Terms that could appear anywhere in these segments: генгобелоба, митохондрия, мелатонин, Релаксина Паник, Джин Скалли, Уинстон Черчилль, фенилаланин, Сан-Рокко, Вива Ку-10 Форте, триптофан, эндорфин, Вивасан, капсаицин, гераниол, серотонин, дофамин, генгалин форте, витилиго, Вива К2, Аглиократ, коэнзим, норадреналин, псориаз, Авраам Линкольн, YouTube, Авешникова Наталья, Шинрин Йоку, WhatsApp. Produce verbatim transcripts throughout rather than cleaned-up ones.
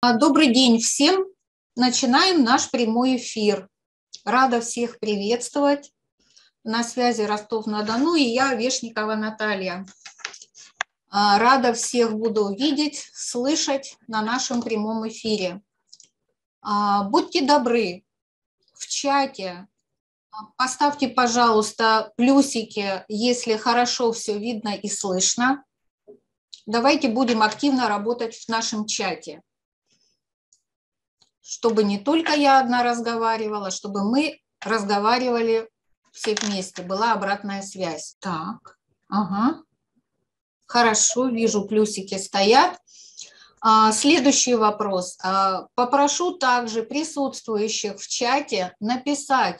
Добрый день всем! Начинаем наш прямой эфир. Рада всех приветствовать. На связи Ростов-на-Дону и я, Авешникова Наталья. Рада всех буду видеть, слышать на нашем прямом эфире. Будьте добры, в чате поставьте, пожалуйста, плюсики, если хорошо все видно и слышно. Давайте будем активно работать в нашем чате, чтобы не только я одна разговаривала, чтобы мы разговаривали все вместе, была обратная связь. Так, ага. Хорошо, вижу, плюсики стоят. А, следующий вопрос. А, попрошу также присутствующих в чате написать,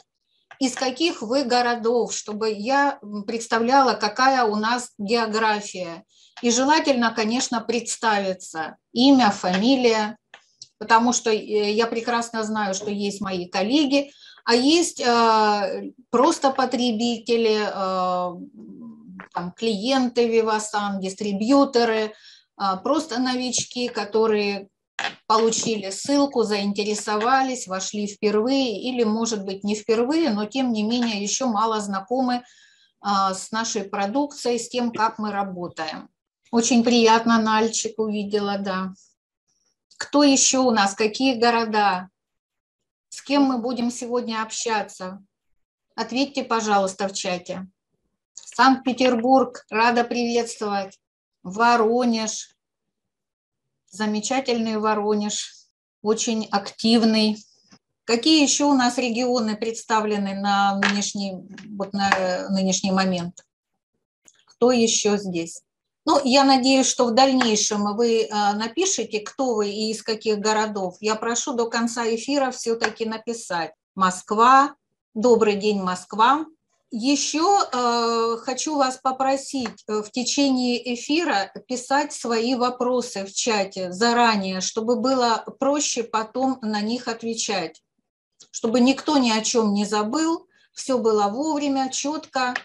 из каких вы городов, чтобы я представляла, какая у нас география. И желательно, конечно, представиться. Имя, фамилия. Потому что я прекрасно знаю, что есть мои коллеги, а есть э, просто потребители, э, там, клиенты Вивасан, дистрибьюторы, э, просто новички, которые получили ссылку, заинтересовались, вошли впервые или, может быть, не впервые, но, тем не менее, еще мало знакомы э, с нашей продукцией, с тем, как мы работаем. Очень приятно, Нальчик увидела, да. Кто еще у нас? Какие города? С кем мы будем сегодня общаться? Ответьте, пожалуйста, в чате. Санкт-Петербург, рада приветствовать. Воронеж, замечательный Воронеж, очень активный. Какие еще у нас регионы представлены на нынешний, вот на нынешний момент? Кто еще здесь? Ну, я надеюсь, что в дальнейшем вы напишите, кто вы и из каких городов. Я прошу до конца эфира все-таки написать. Москва. Добрый день, Москва. Еще э, хочу вас попросить в течение эфира писать свои вопросы в чате заранее, чтобы было проще потом на них отвечать, чтобы никто ни о чем не забыл, все было вовремя, четко.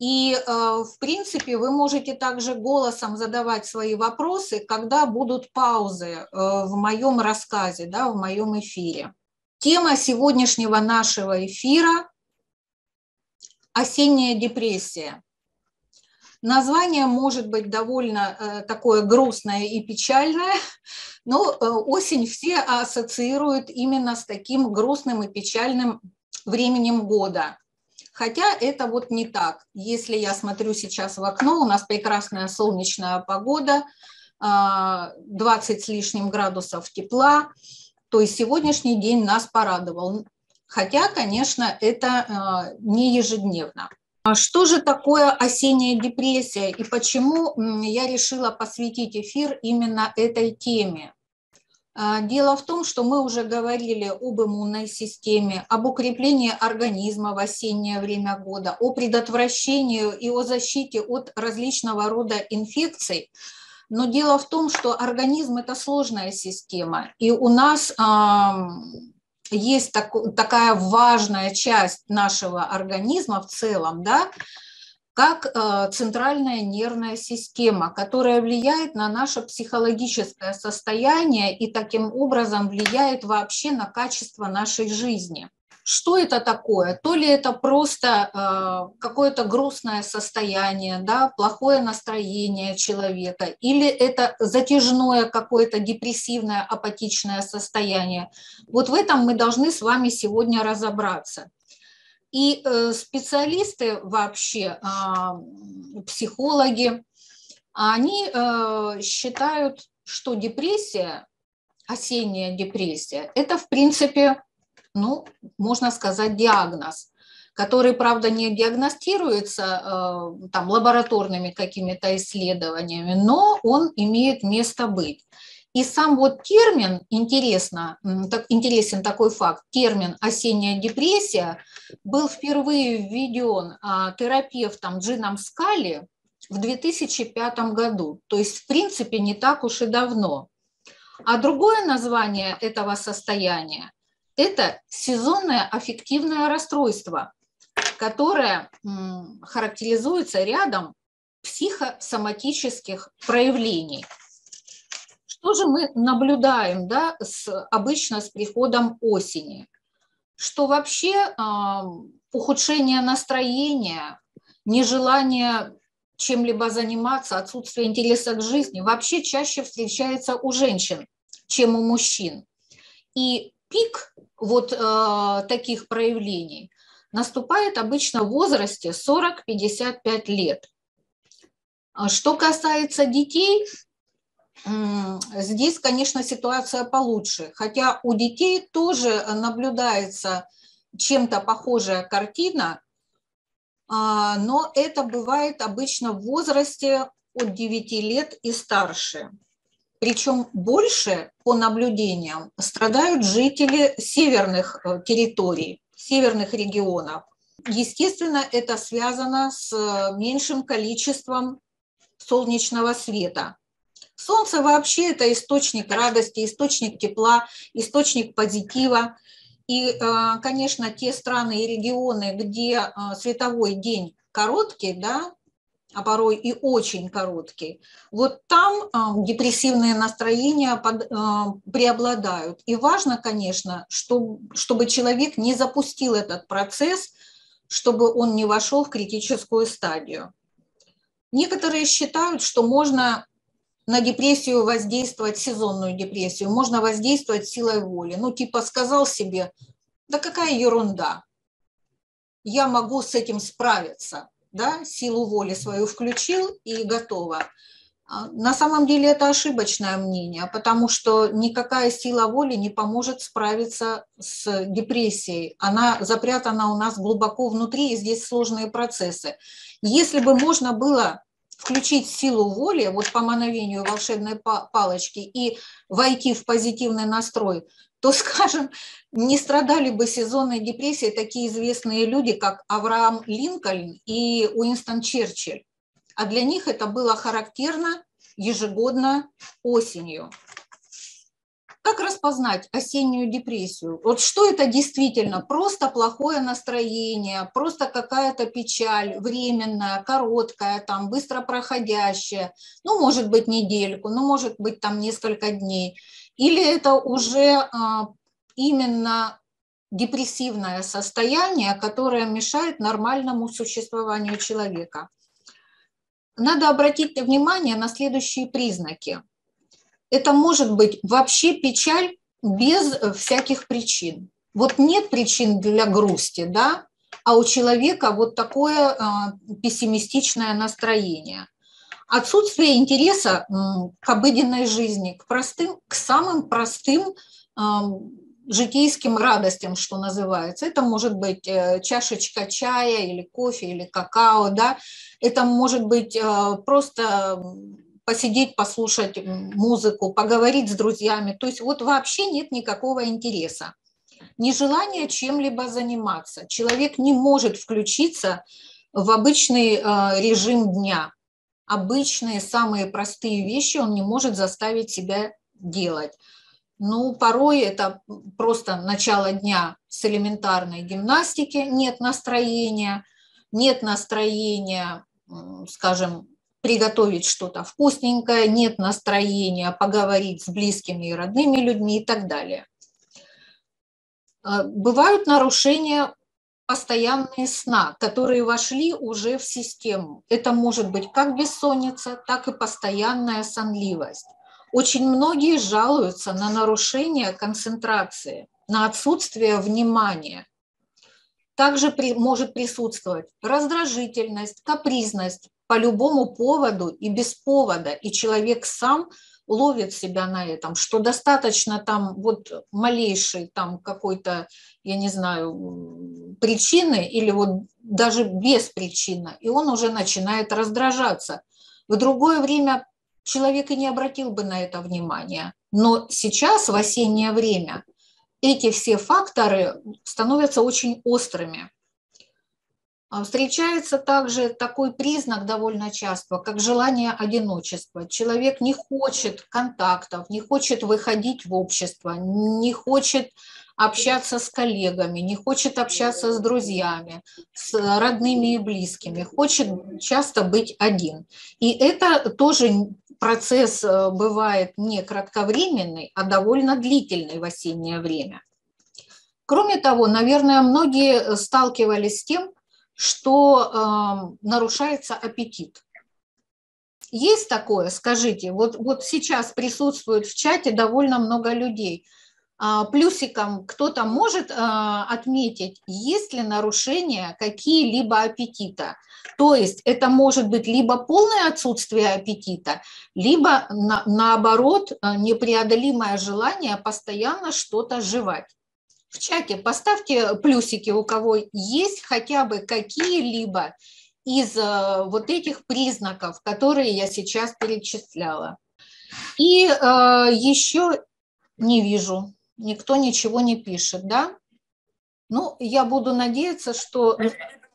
И, в принципе, вы можете также голосом задавать свои вопросы, когда будут паузы в моем рассказе, да, в моем эфире. Тема сегодняшнего нашего эфира – осенняя депрессия. Название может быть довольно такое грустное и печальное, но осень все ассоциируют именно с таким грустным и печальным временем года. Хотя это вот не так. Если я смотрю сейчас в окно, у нас прекрасная солнечная погода, двадцать с лишним градусов тепла, то есть сегодняшний день нас порадовал. Хотя, конечно, это не ежедневно. Что же такое осенняя депрессия и почему я решила посвятить эфир именно этой теме? Дело в том, что мы уже говорили об иммунной системе, об укреплении организма в осеннее время года, о предотвращении и о защите от различного рода инфекций. Но дело в том, что организм – это сложная система, и у нас а, есть так, такая важная часть нашего организма в целом, да, как центральная нервная система, которая влияет на наше психологическое состояние и таким образом влияет вообще на качество нашей жизни. Что это такое? То ли это просто какое-то грустное состояние, да, плохое настроение человека, или это затяжное какое-то депрессивное, апатичное состояние. Вот в этом мы должны с вами сегодня разобраться. И специалисты вообще, психологи, они считают, что депрессия, осенняя депрессия, это в принципе, ну, можно сказать, диагноз, который, правда, не диагностируется там, лабораторными какими-то исследованиями, но он имеет место быть. И сам вот термин, интересно, так, интересен такой факт, термин «осенняя депрессия» был впервые введен а, терапевтом Джином Скалли в две тысячи пятом году. То есть, в принципе, не так уж и давно. А другое название этого состояния – это сезонное аффективное расстройство, которое м, характеризуется рядом психосоматических проявлений. Что же мы наблюдаем, да, с, обычно с приходом осени? Что вообще э, ухудшение настроения, нежелание чем-либо заниматься, отсутствие интереса к жизни вообще чаще встречается у женщин, чем у мужчин. И пик вот э, таких проявлений наступает обычно в возрасте сорок-пятьдесят пять лет. Что касается детей, здесь, конечно, ситуация получше, хотя у детей тоже наблюдается чем-то похожая картина, но это бывает обычно в возрасте от девяти лет и старше. Причем больше, по наблюдениям, страдают жители северных территорий, северных регионов. Естественно, это связано с меньшим количеством солнечного света. Солнце вообще – это источник радости, источник тепла, источник позитива. И, конечно, те страны и регионы, где световой день короткий, да, а порой и очень короткий, вот там депрессивные настроения преобладают. И важно, конечно, чтобы человек не запустил этот процесс, чтобы он не вошел в критическую стадию. Некоторые считают, что можно на депрессию воздействовать, сезонную депрессию, можно воздействовать силой воли. Ну, типа сказал себе, да какая ерунда, я могу с этим справиться, да, силу воли свою включил и готово. На самом деле это ошибочное мнение, потому что никакая сила воли не поможет справиться с депрессией. Она запрятана у нас глубоко внутри, и здесь сложные процессы. Если бы можно было включить силу воли вот по мановению волшебной палочки и войти в позитивный настрой, то, скажем, не страдали бы сезонной депрессией такие известные люди, как Авраам Линкольн и Уинстон Черчилль. А для них это было характерно ежегодно осенью. Как распознать осеннюю депрессию? Вот что это действительно? Просто плохое настроение, просто какая-то печаль временная, короткая, там, быстро проходящая, ну, может быть, недельку, ну, может быть, там, несколько дней. Или это уже а, именно депрессивное состояние, которое мешает нормальному существованию человека? Надо обратить внимание на следующие признаки. Это может быть вообще печаль без всяких причин. Вот нет причин для грусти, да, а у человека вот такое э, пессимистичное настроение. Отсутствие интереса э, к обыденной жизни, к простым, к самым простым э, житейским радостям, что называется. Это может быть э, чашечка чая или кофе или какао, да. Это может быть э, просто посидеть, послушать музыку, поговорить с друзьями. То есть вот вообще нет никакого интереса, нежелание чем-либо заниматься. Человек не может включиться в обычный режим дня. Обычные, самые простые вещи он не может заставить себя делать. Ну, порой это просто начало дня с элементарной гимнастики, нет настроения, нет настроения, скажем, приготовить что-то вкусненькое, нет настроения поговорить с близкими и родными людьми и так далее. Бывают нарушения постоянного сна, которые вошли уже в систему. Это может быть как бессонница, так и постоянная сонливость. Очень многие жалуются на нарушение концентрации, на отсутствие внимания. Также при, может присутствовать раздражительность, капризность по любому поводу и без повода, и человек сам ловит себя на этом, что достаточно там вот малейшей там какой-то, я не знаю, причины или вот даже без причины, и он уже начинает раздражаться. В другое время человек и не обратил бы на это внимания, но сейчас, в осеннее время, эти все факторы становятся очень острыми. Встречается также такой признак довольно часто, как желание одиночества. Человек не хочет контактов, не хочет выходить в общество, не хочет общаться с коллегами, не хочет общаться с друзьями, с родными и близкими, хочет часто быть один. И это тоже процесс бывает не кратковременный, а довольно длительный в осеннее время. Кроме того, наверное, многие сталкивались с тем, что э, нарушается аппетит. Есть такое? Скажите. Вот, вот сейчас присутствует в чате довольно много людей. А, плюсиком кто-то может а, отметить, есть ли нарушения какие-либо аппетита. То есть это может быть либо полное отсутствие аппетита, либо на, наоборот непреодолимое желание постоянно что-то жевать. В чате поставьте плюсики, у кого есть хотя бы какие-либо из вот этих признаков, которые я сейчас перечисляла. И э, еще не вижу, никто ничего не пишет, да? Ну, я буду надеяться, что...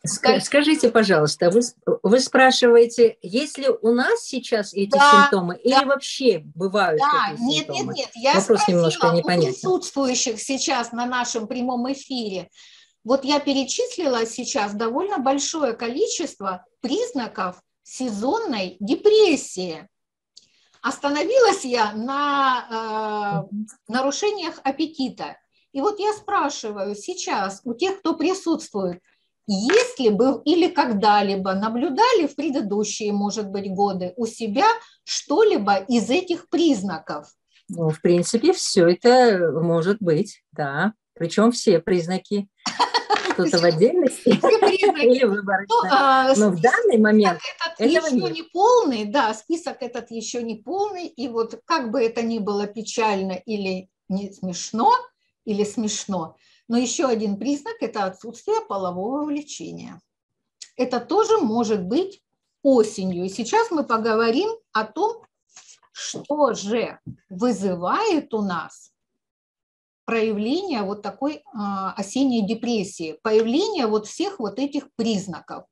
Скажите, пожалуйста, вы, вы спрашиваете, есть ли у нас сейчас эти да, симптомы да, или вообще бывают да, такие нет, симптомы? Нет, нет, нет, я вопрос спросила у присутствующих сейчас на нашем прямом эфире. Вот я перечислила сейчас довольно большое количество признаков сезонной депрессии. Остановилась я на э, нарушениях аппетита. И вот я спрашиваю сейчас у тех, кто присутствует, если бы или когда-либо наблюдали в предыдущие, может быть, годы у себя что-либо из этих признаков? Ну, в принципе, все это может быть, да. Причем все признаки, кто-то в отдельности или выборочно. Но в данный момент этого нет. Да, список этот еще не полный. И вот как бы это ни было печально или не смешно, или смешно, но еще один признак – это отсутствие полового влечения. Это тоже может быть осенью. И сейчас мы поговорим о том, что же вызывает у нас проявление вот такой осенней депрессии, появление вот всех вот этих признаков.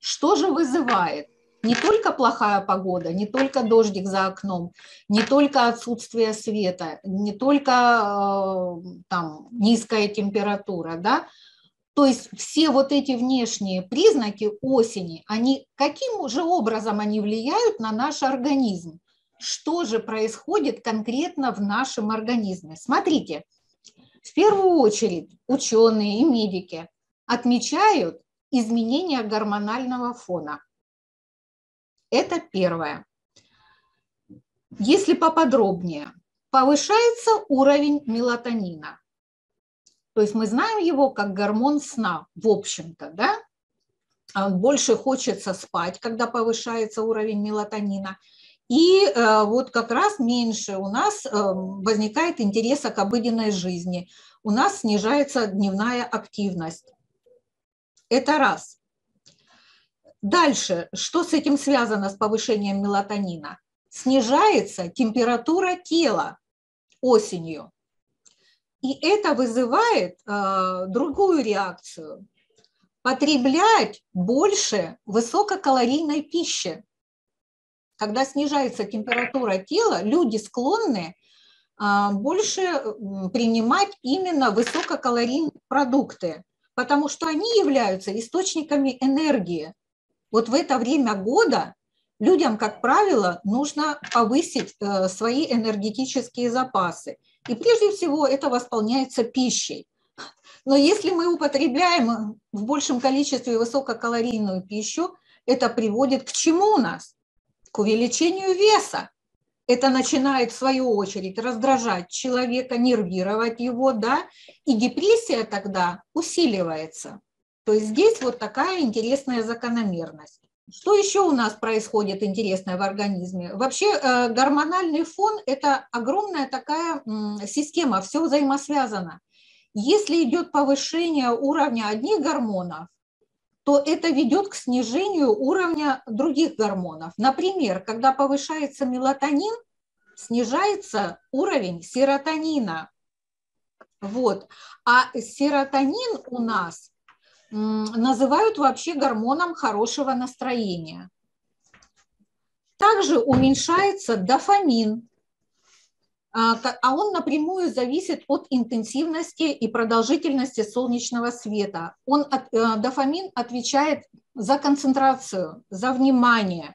Что же вызывает? Не только плохая погода, не только дождик за окном, не только отсутствие света, не только там, низкая температура, да? То есть все вот эти внешние признаки осени, они, каким же образом они влияют на наш организм? Что же происходит конкретно в нашем организме? Смотрите, в первую очередь ученые и медики отмечают изменения гормонального фона. Это первое. Если поподробнее, повышается уровень мелатонина. То есть мы знаем его как гормон сна, в общем-то, да? Больше хочется спать, когда повышается уровень мелатонина. И вот как раз меньше у нас возникает интереса к обыденной жизни. У нас снижается дневная активность. Это раз. Дальше, что с этим связано, с повышением мелатонина? Снижается температура тела осенью. И это вызывает э, другую реакцию. Потреблять больше высококалорийной пищи. Когда снижается температура тела, люди склонны а, больше принимать именно высококалорийные продукты, потому что они являются источниками энергии. Вот в это время года людям, как правило, нужно повысить а, свои энергетические запасы. И прежде всего это восполняется пищей. Но если мы употребляем в большем количестве высококалорийную пищу, это приводит к чему у нас? К увеличению веса. Это начинает, в свою очередь, раздражать человека, нервировать его, да, и депрессия тогда усиливается. То есть здесь вот такая интересная закономерность. Что еще у нас происходит интересное в организме? Вообще гормональный фон – это огромная такая система, все взаимосвязано. Если идет повышение уровня одних гормонов, то это ведет к снижению уровня других гормонов. Например, когда повышается мелатонин, снижается уровень серотонина. Вот. А серотонин у нас называют вообще гормоном хорошего настроения. Также уменьшается дофамин, а он напрямую зависит от интенсивности и продолжительности солнечного света. Он, дофамин отвечает за концентрацию, за внимание.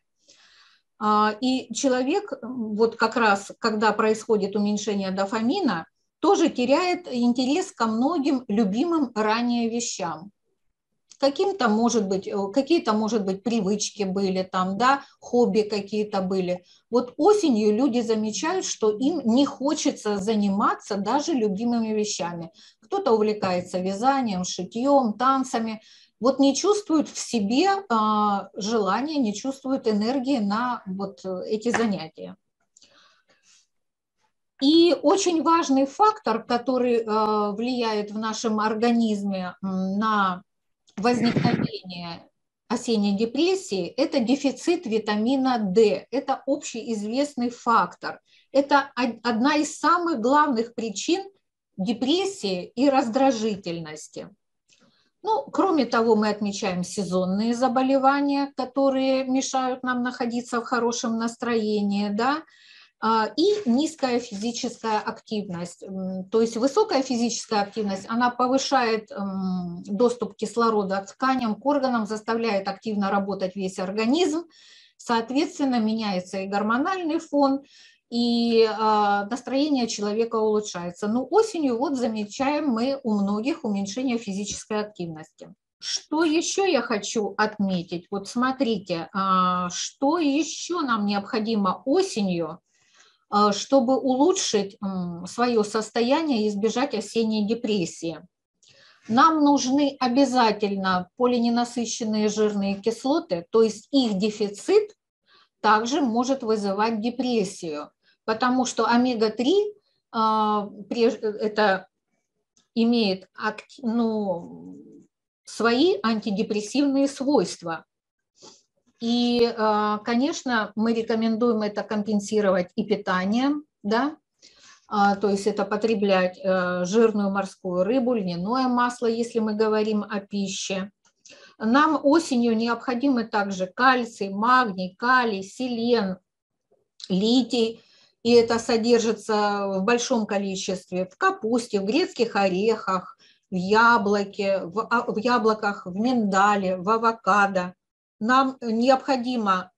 И человек, вот как раз, когда происходит уменьшение дофамина, тоже теряет интерес ко многим любимым ранее вещам. Каким-то, может быть, какие-то, может быть, привычки были там, да, хобби какие-то были. Вот осенью люди замечают, что им не хочется заниматься даже любимыми вещами. Кто-то увлекается вязанием, шитьем, танцами. Вот не чувствуют в себе а, желания, не чувствуют энергии на вот эти занятия. И очень важный фактор, который а, влияет в нашем организме на возникновение осенней депрессии, это дефицит витамина дэ. Это общеизвестный фактор. Это одна из самых главных причин депрессии и раздражительности. Ну, кроме того, мы отмечаем сезонные заболевания, которые мешают нам находиться в хорошем настроении, да, и низкая физическая активность. То есть высокая физическая активность, она повышает доступ кислорода к тканям, к органам, заставляет активно работать весь организм. Соответственно, меняется и гормональный фон, и настроение человека улучшается. Но осенью вот замечаем мы у многих уменьшение физической активности. Что еще я хочу отметить? Вот смотрите, что еще нам необходимо осенью, чтобы улучшить свое состояние и избежать осенней депрессии. Нам нужны обязательно полиненасыщенные жирные кислоты, то есть их дефицит также может вызывать депрессию, потому что омега три это имеет ну, свои антидепрессивные свойства. И, конечно, мы рекомендуем это компенсировать и питанием, да? То есть это потреблять жирную морскую рыбу, льняное масло, если мы говорим о пище. Нам осенью необходимы также кальций, магний, калий, селен, литий. И это содержится в большом количестве в капусте, в грецких орехах, в яблоке, в, в яблоках, в миндале, в авокадо. Нам необходимо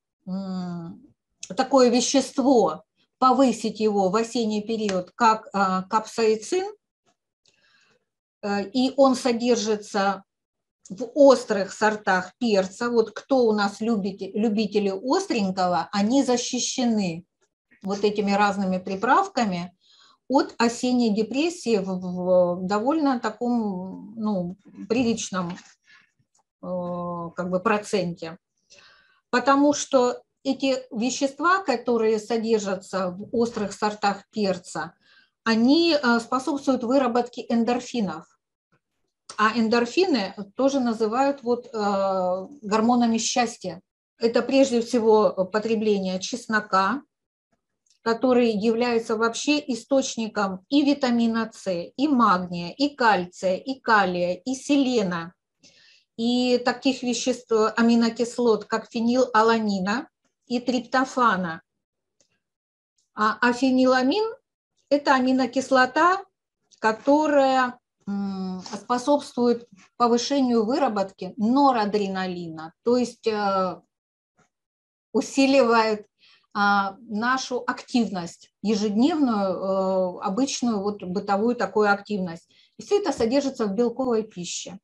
такое вещество, повысить его в осенний период, как капсаицин, и он содержится в острых сортах перца. Вот кто у нас любит, любители остренького, они защищены вот этими разными приправками от осенней депрессии в довольно таком, ну, приличном как бы проценте, потому что эти вещества, которые содержатся в острых сортах перца, они способствуют выработке эндорфинов, а эндорфины тоже называют вот гормонами счастья. Это прежде всего потребление чеснока, который является вообще источником и витамина С, и магния, и кальция, и калия, и селена, и таких веществ, аминокислот, как фенилаланина и триптофана. А фениламин – это аминокислота, которая способствует повышению выработки норадреналина, то есть усиливает нашу активность, ежедневную, обычную вот бытовую такую активность. И все это содержится в белковой пище.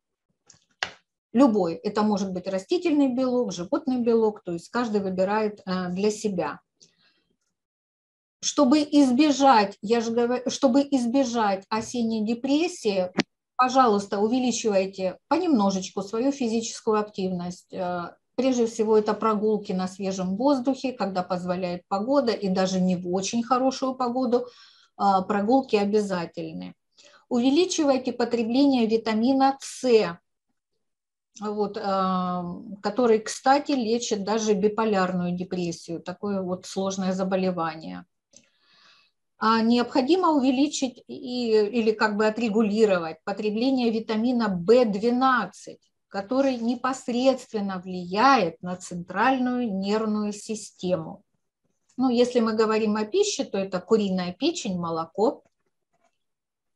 Любой. Это может быть растительный белок, животный белок, то есть каждый выбирает для себя. Чтобы избежать, я же говорю, чтобы избежать осенней депрессии, пожалуйста, увеличивайте понемножечку свою физическую активность. Прежде всего, это прогулки на свежем воздухе, когда позволяет погода, и даже не в очень хорошую погоду, прогулки обязательны. Увеличивайте потребление витамина С. Вот, который, кстати, лечит даже биполярную депрессию, такое вот сложное заболевание. Необходимо увеличить и, или как бы отрегулировать потребление витамина бэ двенадцать, который непосредственно влияет на центральную нервную систему. Ну, если мы говорим о пище, то это куриная печень, молоко.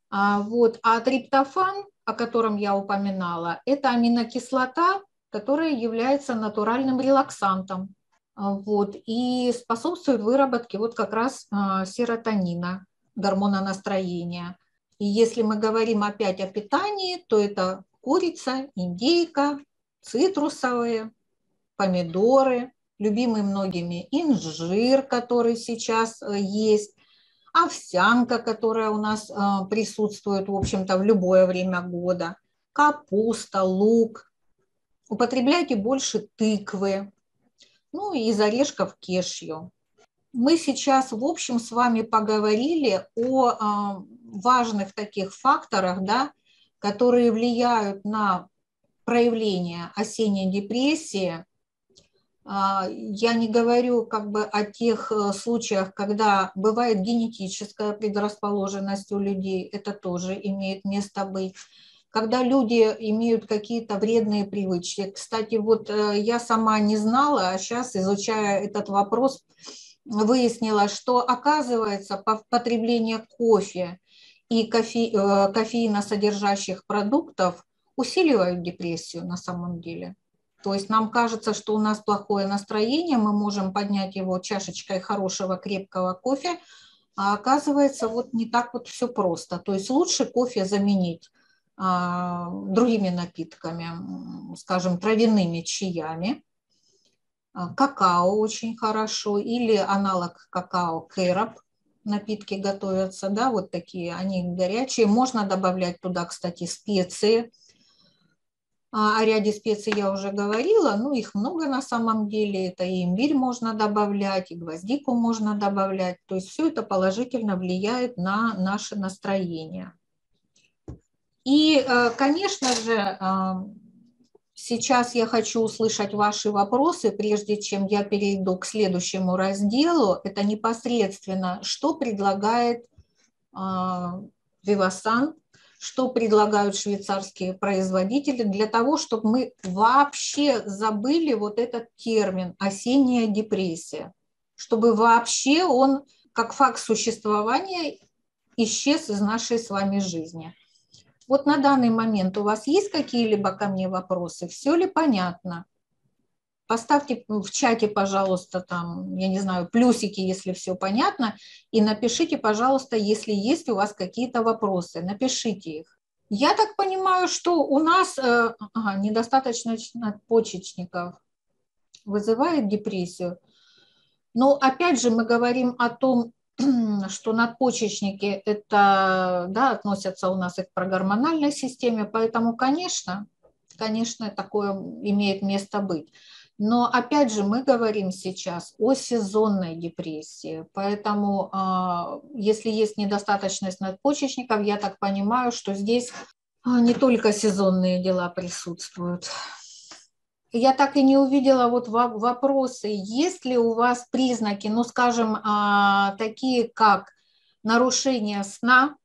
А, вот, а триптофан, о котором я упоминала, это аминокислота, которая является натуральным релаксантом. вот, и способствует выработке вот как раз серотонина, гормона настроения. И если мы говорим опять о питании, то это курица, индейка, цитрусовые, помидоры, любимый многими инжир, который сейчас есть, овсянка, которая у нас присутствует, в общем-то, в любое время года, капуста, лук. Употребляйте больше тыквы, ну и из орешков кешью. Мы сейчас, в общем, с вами поговорили о важных таких факторах, да, которые влияют на проявление осенней депрессии. Я не говорю как бы о тех случаях, когда бывает генетическая предрасположенность у людей, это тоже имеет место быть, когда люди имеют какие-то вредные привычки. Кстати, вот я сама не знала, а сейчас, изучая этот вопрос, выяснила, что, оказывается, потребление кофе и кофе, кофеиносодержащих продуктов усиливают депрессию на самом деле. То есть нам кажется, что у нас плохое настроение, мы можем поднять его чашечкой хорошего крепкого кофе, а оказывается, вот не так вот все просто. То есть лучше кофе заменить а, другими напитками, скажем, травяными чаями. Какао очень хорошо, или аналог какао кэроп. Напитки готовятся, да, вот такие, они горячие. Можно добавлять туда, кстати, специи. О ряде специй я уже говорила, ну их много на самом деле, это и имбирь можно добавлять, и гвоздику можно добавлять, то есть все это положительно влияет на наше настроение. И, конечно же, сейчас я хочу услышать ваши вопросы, прежде чем я перейду к следующему разделу, это непосредственно, что предлагает Вивасан, что предлагают швейцарские производители для того, чтобы мы вообще забыли вот этот термин «осенняя депрессия», чтобы вообще он, как факт существования, исчез из нашей с вами жизни. Вот на данный момент у вас есть какие-либо ко мне вопросы? Все ли понятно? Поставьте в чате, пожалуйста, там, я не знаю, плюсики, если все понятно, и напишите, пожалуйста, если есть у вас какие-то вопросы, напишите их. Я так понимаю, что у нас э, ага, недостаточно надпочечников вызывает депрессию. Но опять же мы говорим о том, что надпочечники это, да, относятся у нас и к прогормональной системе, поэтому, конечно, конечно, такое имеет место быть. Но опять же мы говорим сейчас о сезонной депрессии, поэтому если есть недостаточность надпочечников, я так понимаю, что здесь не только сезонные дела присутствуют. Я так и не увидела вот вопросы, есть ли у вас признаки, ну скажем, такие как нарушение сна,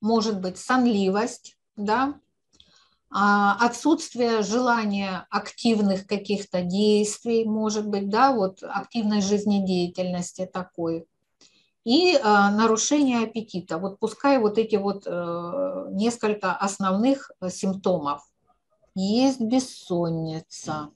может быть сонливость, да, отсутствие желания активных каких-то действий, может быть, да, вот активной жизнедеятельности такой, и а, нарушение аппетита. Вот пускай вот эти вот э, несколько основных симптомов. Есть бессонница.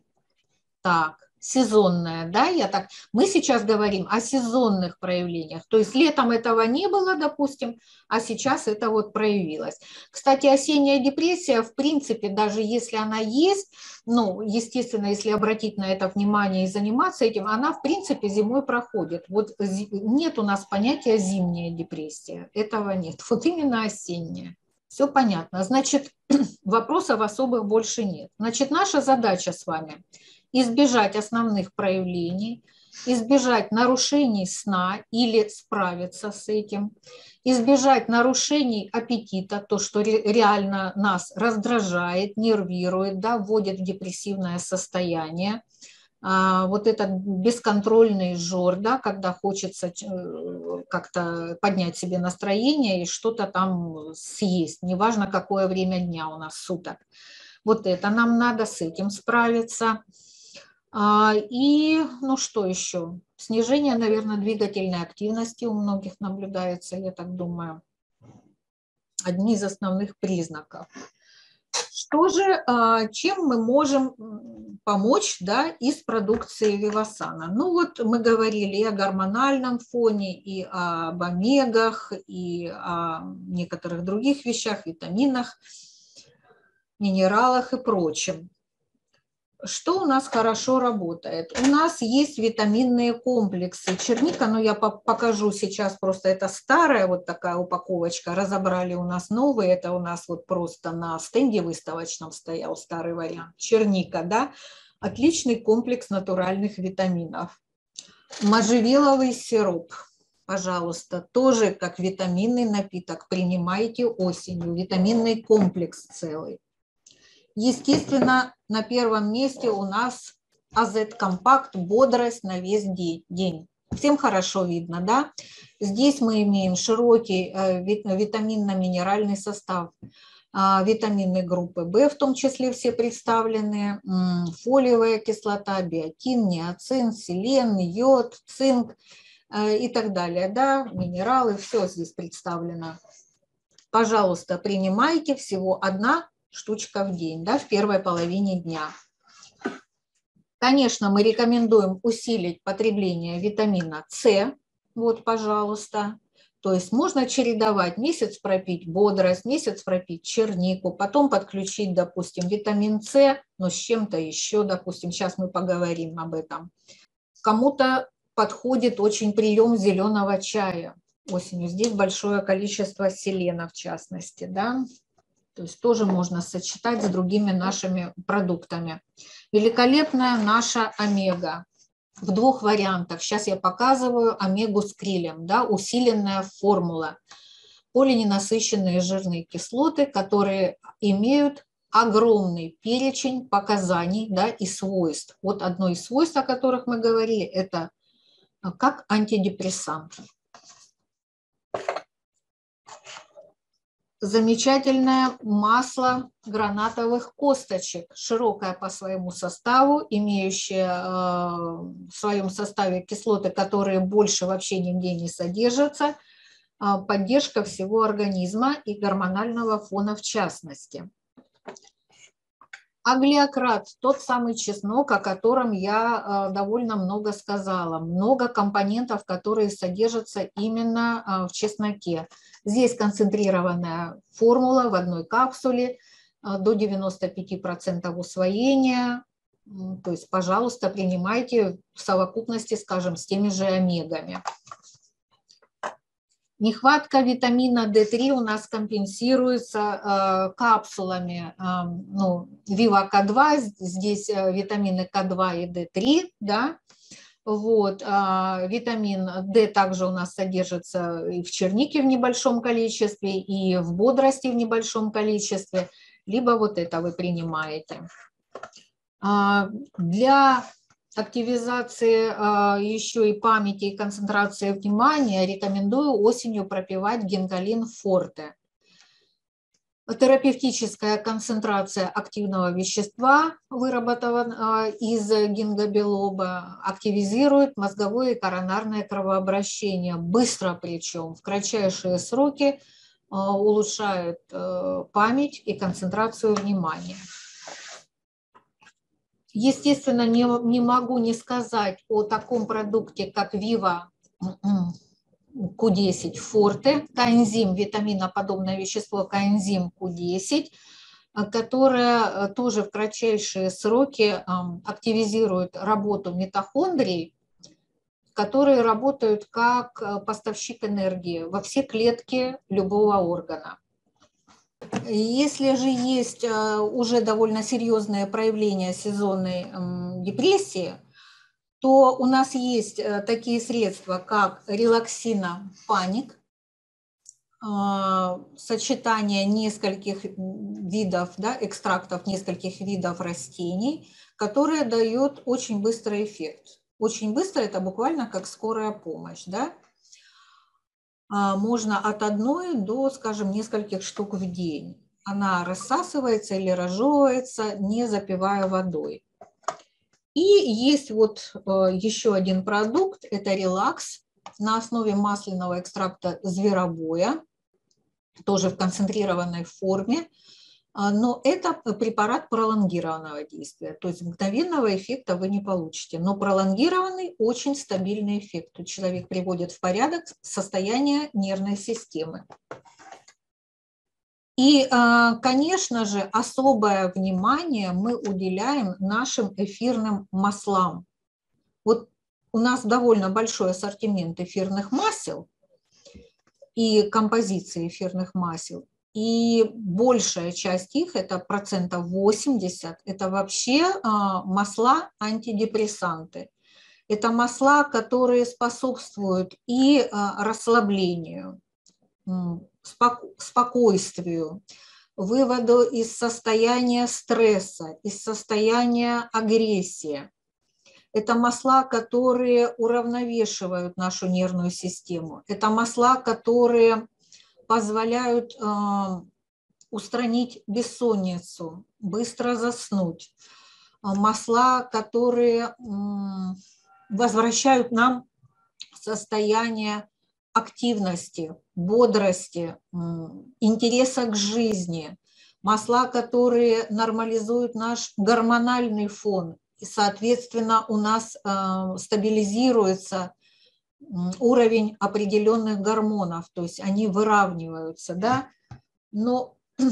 Так, сезонная, да, я так... Мы сейчас говорим о сезонных проявлениях, то есть летом этого не было, допустим, а сейчас это вот проявилось. Кстати, осенняя депрессия, в принципе, даже если она есть, ну, естественно, если обратить на это внимание и заниматься этим, она, в принципе, зимой проходит. Вот нет у нас понятия зимняя депрессия, этого нет, вот именно осенняя. Все понятно, значит, вопросов особых больше нет. Значит, наша задача с вами избежать основных проявлений, избежать нарушений сна или справиться с этим, избежать нарушений аппетита, то, что реально нас раздражает, нервирует, да, вводит в депрессивное состояние. Вот этот бесконтрольный жор, да, когда хочется как-то поднять себе настроение и что-то там съесть, неважно, какое время дня у нас суток. Вот это нам надо, с этим справиться. И, ну что еще? Снижение, наверное, двигательной активности у многих наблюдается, я так думаю, одни из основных признаков. Что же, чем мы можем помочь, да, из продукции Вивасана? Ну вот мы говорили и о гормональном фоне, и об омегах, и о некоторых других вещах, витаминах, минералах и прочем. Что у нас хорошо работает? У нас есть витаминные комплексы. Черника, но я покажу сейчас, просто это старая вот такая упаковочка. Разобрали у нас новый, это у нас вот просто на стенде выставочном стоял старый вариант. Черника, да? Отличный комплекс натуральных витаминов. Можжевеловый сироп, пожалуйста, тоже как витаминный напиток. Принимайте осенью, витаминный комплекс целый. Естественно, на первом месте у нас А Зет-компакт, бодрость на весь день. Всем хорошо видно, да? Здесь мы имеем широкий витаминно-минеральный состав. Витамины группы В, в том числе все представлены, фолиевая кислота, биотин, ниацин, селен, йод, цинк и так далее, да? Минералы, все здесь представлено. Пожалуйста, принимайте всего одна штучка в день, да, в первой половине дня. Конечно, мы рекомендуем усилить потребление витамина С, вот, пожалуйста. То есть можно чередовать, месяц пропить бодрость, месяц пропить чернику, потом подключить, допустим, витамин С, но с чем-то еще, допустим, сейчас мы поговорим об этом. Кому-то подходит очень прием зеленого чая осенью. Здесь большое количество селена, в частности, да. То есть тоже можно сочетать с другими нашими продуктами. Великолепная наша омега в двух вариантах. Сейчас я показываю омегу с крилем, да, усиленная формула. Полиненасыщенные жирные кислоты, которые имеют огромный перечень показаний, да, и свойств. Вот одно из свойств, о которых мы говорили, это как антидепрессант. Замечательное масло гранатовых косточек, широкое по своему составу, имеющее в своем составе кислоты, которые больше вообще нигде не содержатся, поддержка всего организма и гормонального фона в частности. Аглиократ, тот самый чеснок, о котором я довольно много сказала. Много компонентов, которые содержатся именно в чесноке. Здесь концентрированная формула в одной капсуле до девяноста пяти процентов усвоения. То есть, пожалуйста, принимайте в совокупности, скажем, с теми же омегами. Нехватка витамина дэ три у нас компенсируется э, капсулами э, ну, Вива Ка два, здесь витамины Ка два и дэ три, да? Вот, э, витамин дэ также у нас содержится и в чернике в небольшом количестве, и в бодрости в небольшом количестве, либо вот это вы принимаете. Э, для активизации э, еще и памяти и концентрации внимания рекомендую осенью пропивать генгалин форте. Терапевтическая концентрация активного вещества, выработанного э, из генгобелоба, активизирует мозговое и коронарное кровообращение. Быстро, причем в кратчайшие сроки, э, улучшает э, память и концентрацию внимания. Естественно, не, не могу не сказать о таком продукте, как Вива Ку десять Форте, коэнзим, витаминоподобное вещество коэнзим Ку десять, которое тоже в кратчайшие сроки активизирует работу митохондрий, которые работают как поставщик энергии во все клетки любого органа. Если же есть уже довольно серьезные проявления сезонной депрессии, то у нас есть такие средства, как релаксина паник, сочетание нескольких видов, да, экстрактов нескольких видов растений, которые дают очень быстрый эффект. Очень быстро — это буквально как скорая помощь, да? Можно от одной до, скажем, нескольких штук в день. Она рассасывается или разжевывается, не запивая водой. И есть вот еще один продукт, это релакс на основе масляного экстракта зверобоя, тоже в концентрированной форме. но это препарат пролонгированного действия, то есть мгновенного эффекта вы не получите. Но пролонгированный очень стабильный эффект. Человек приводит в порядок состояние нервной системы. И, конечно же, особое внимание мы уделяем нашим эфирным маслам. Вот у нас довольно большой ассортимент эфирных масел и композиции эфирных масел. И большая часть их, это процентов восемьдесят, это вообще масла-антидепрессанты. Это масла, которые способствуют и расслаблению, спокойствию, выводу из состояния стресса, из состояния агрессии. Это масла, которые уравновешивают нашу нервную систему. Это масла, которые позволяют э, устранить бессонницу, быстро заснуть. Масла, которые э, возвращают нам состояние активности, бодрости, интереса к жизни, масла, которые нормализуют наш гормональный фон, и, соответственно, у нас э, стабилизируется уровень определенных гормонов, то есть они выравниваются, да, но как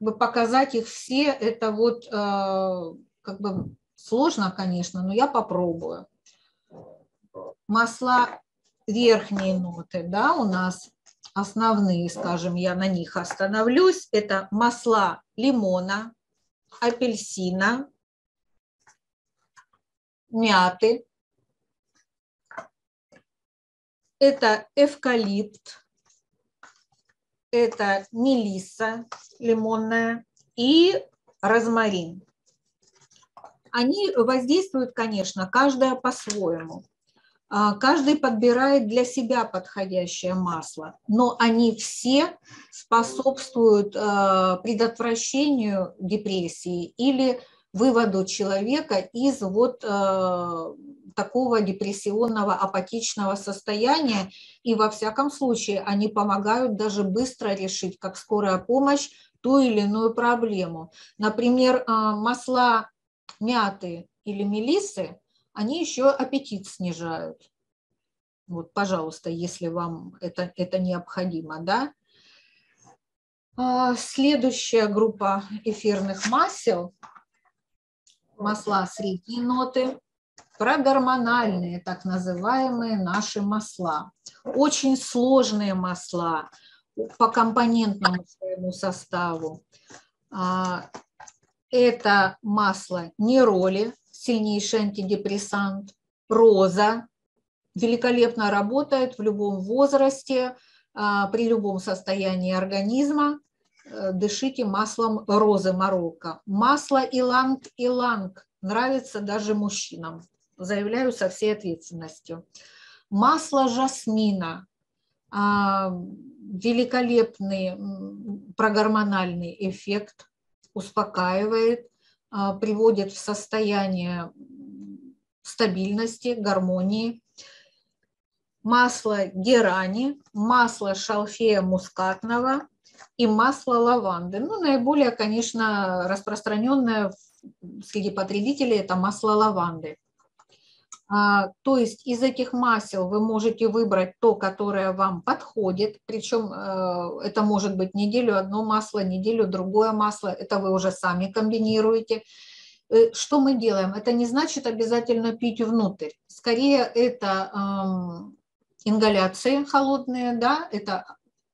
бы показать их все, это вот э, как бы сложно, конечно, но я попробую. Масла верхней ноты, да, у нас основные, скажем, я на них остановлюсь, это масла лимона, апельсина, мяты, это эвкалипт, это мелисса лимонная и розмарин. Они воздействуют, конечно, каждая по-своему. Каждый подбирает для себя подходящее масло, но они все способствуют предотвращению депрессии или выводу человека из вот э, такого депрессионного, апатичного состояния. И во всяком случае они помогают даже быстро решить, как скорая помощь, ту или иную проблему. Например, э, масла мяты или мелиссы, они еще аппетит снижают. Вот, пожалуйста, если вам это, это необходимо, да. Э, следующая группа эфирных масел. Масла средней ноты, прогормональные, так называемые наши масла. Очень сложные масла по компонентному своему составу. Это масло нероли, сильнейший антидепрессант, роза, великолепно работает в любом возрасте, при любом состоянии организма. Дышите маслом розы Марокко. Масло иланг-иланг нравится даже мужчинам. Заявляю со всей ответственностью. Масло жасмина. Великолепный прогормональный эффект. Успокаивает, приводит в состояние стабильности, гармонии. Масло герани, масло шалфея мускатного и масло лаванды. Ну, наиболее, конечно, распространенное среди потребителей это масло лаванды. А, то есть из этих масел вы можете выбрать то, которое вам подходит, причем э, это может быть неделю одно масло, неделю другое масло, это вы уже сами комбинируете. Что мы делаем? Это не значит обязательно пить внутрь. Скорее это э, ингаляции холодные, да, это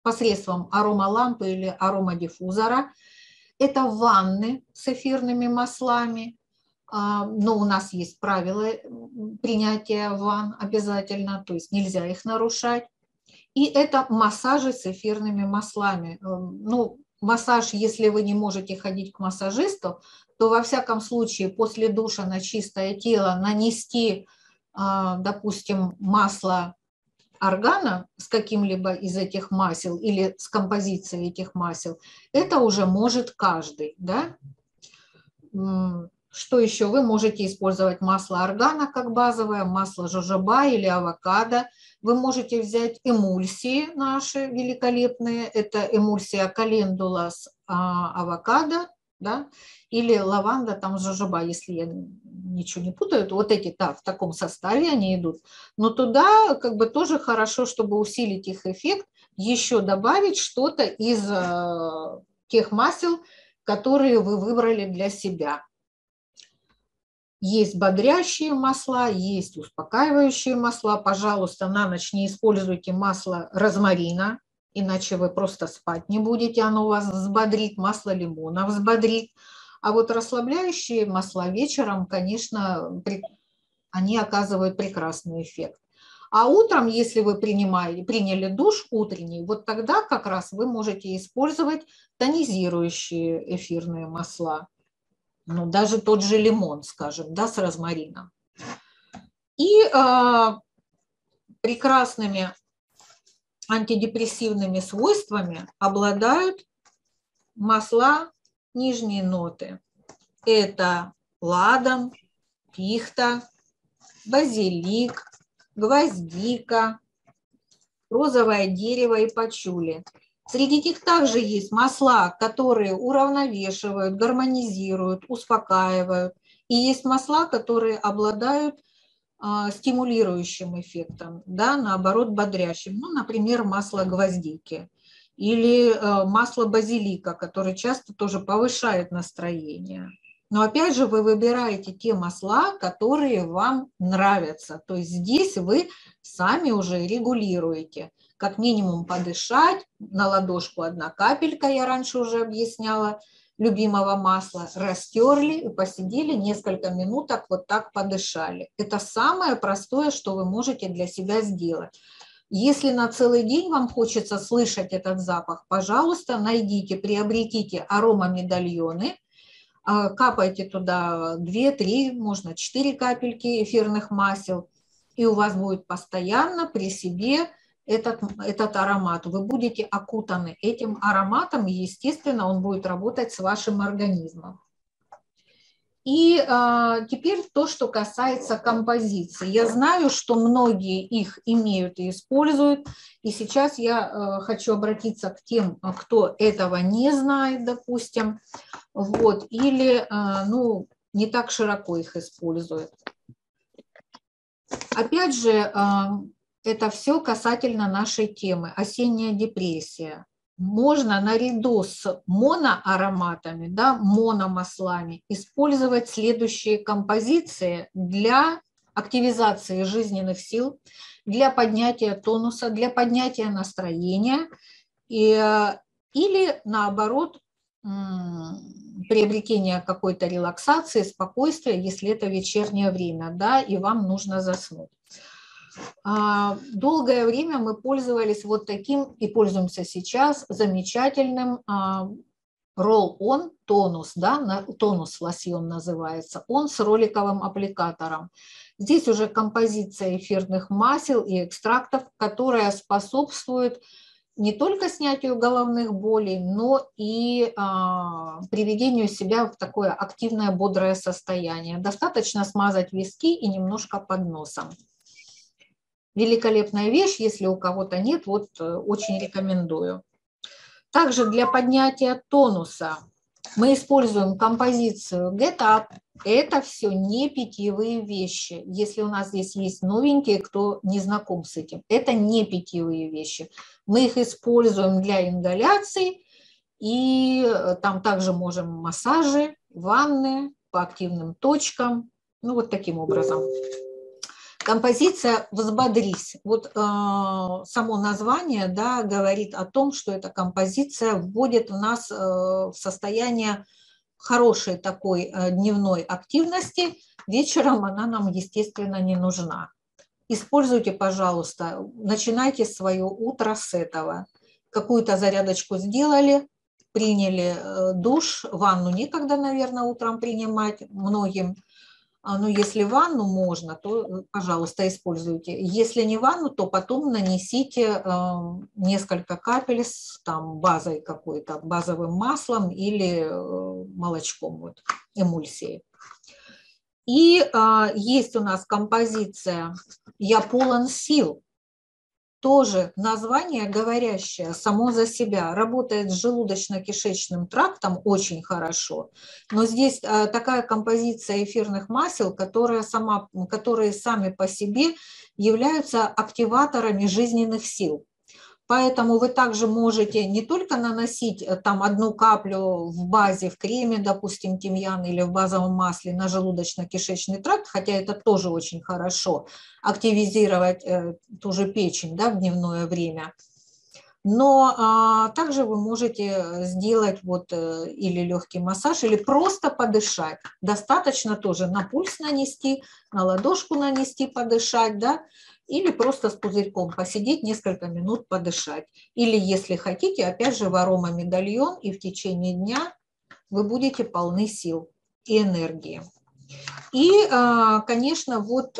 посредством аромалампы или аромадиффузора. Это ванны с эфирными маслами, но у нас есть правила принятия ванн обязательно, то есть нельзя их нарушать. И это массажи с эфирными маслами. Ну, массаж, если вы не можете ходить к массажисту, то во всяком случае после душа на чистое тело нанести, допустим, масло органа с каким-либо из этих масел или с композицией этих масел, это уже может каждый, да? Что еще? Вы можете использовать масло органа как базовое, масло жожоба или авокадо. Вы можете взять эмульсии наши великолепные, это эмульсия календула с авокадо, да, или лаванда, там жожоба, если я ничего не путаю, вот эти, да, в таком составе они идут. Но туда как бы тоже хорошо, чтобы усилить их эффект, еще добавить что-то из э, тех масел, которые вы выбрали для себя. Есть бодрящие масла, есть успокаивающие масла. Пожалуйста, на ночь не используйте масло розмарина, иначе вы просто спать не будете, оно у вас взбодрит, масло лимона взбодрит. А вот расслабляющие масла вечером, конечно, они оказывают прекрасный эффект. А утром, если вы принимаете, приняли душ утренний, вот тогда как раз вы можете использовать тонизирующие эфирные масла. Ну, даже тот же лимон, скажем, да, с розмарином. И э, прекрасными антидепрессивными свойствами обладают масла нижней ноты. Это ладан, пихта, базилик, гвоздика, розовое дерево и пачули. Среди них также есть масла, которые уравновешивают, гармонизируют, успокаивают. И есть масла, которые обладают э, стимулирующим эффектом, да, наоборот, бодрящим. Ну, например, масло гвоздики или э, масло базилика, которое часто тоже повышает настроение. Но опять же, вы выбираете те масла, которые вам нравятся. То есть здесь вы сами уже регулируете. Как минимум подышать, на ладошку одна капелька, я раньше уже объясняла, любимого масла, растерли и посидели несколько минуток, вот так подышали. Это самое простое, что вы можете для себя сделать. Если на целый день вам хочется слышать этот запах, пожалуйста, найдите, приобретите аромамедальоны, капайте туда две-три, можно четыре капельки эфирных масел, и у вас будет постоянно при себе Этот, этот аромат, вы будете окутаны этим ароматом, и, естественно, он будет работать с вашим организмом. И э, теперь то, что касается композиции. Я знаю, что многие их имеют и используют, и сейчас я э, хочу обратиться к тем, кто этого не знает, допустим, вот, или э, ну, не так широко их использует. Опять же, э, это все касательно нашей темы «Осенняя депрессия». Можно наряду с моноароматами, да, мономаслами использовать следующие композиции для активизации жизненных сил, для поднятия тонуса, для поднятия настроения и, или, наоборот, приобретения какой-то релаксации, спокойствия, если это вечернее время, да, и вам нужно заснуть. Долгое время мы пользовались вот таким и пользуемся сейчас замечательным ролл-он тонус, да, тонус лосьон называется, он с роликовым аппликатором. Здесь уже композиция эфирных масел и экстрактов, которая способствует не только снятию головных болей, но и а, приведению себя в такое активное бодрое состояние. Достаточно смазать виски и немножко под носом. Великолепная вещь, если у кого-то нет, вот очень рекомендую. Также для поднятия тонуса мы используем композицию Get Up. Это все не питьевые вещи. Если у нас здесь есть новенькие, кто не знаком с этим, это не питьевые вещи. Мы их используем для ингаляций и там также можем массажи, ванны по активным точкам. Ну вот таким образом. Композиция «Взбодрись». Вот э, само название, да, говорит о том, что эта композиция вводит нас э, в состояние хорошей такой э, дневной активности. Вечером она нам, естественно, не нужна. Используйте, пожалуйста, начинайте свое утро с этого. Какую-то зарядочку сделали, приняли э, душ, ванну некогда, наверное, утром принимать многим. Ну, если ванну можно, то, пожалуйста, используйте. Если не ванну, то потом нанесите э, несколько капель с там, базой какой-то, базовым маслом или э, молочком, вот, эмульсией. И э, есть у нас композиция «Я полон сил». Тоже название говорящее само за себя. Работает с желудочно-кишечным трактом очень хорошо. Но здесь такая композиция эфирных масел, которые, сама, которые сами по себе являются активаторами жизненных сил. Поэтому вы также можете не только наносить там одну каплю в базе, в креме, допустим, тимьян или в базовом масле на желудочно-кишечный тракт, хотя это тоже очень хорошо, активизировать э, ту же печень, да, в дневное время. Но а, также вы можете сделать вот э, или легкий массаж, или просто подышать. Достаточно тоже на пульс нанести, на ладошку нанести, подышать, да. Или просто с пузырьком посидеть несколько минут, подышать. Или, если хотите, опять же, в аромамедальон, и в течение дня вы будете полны сил и энергии. И, конечно, вот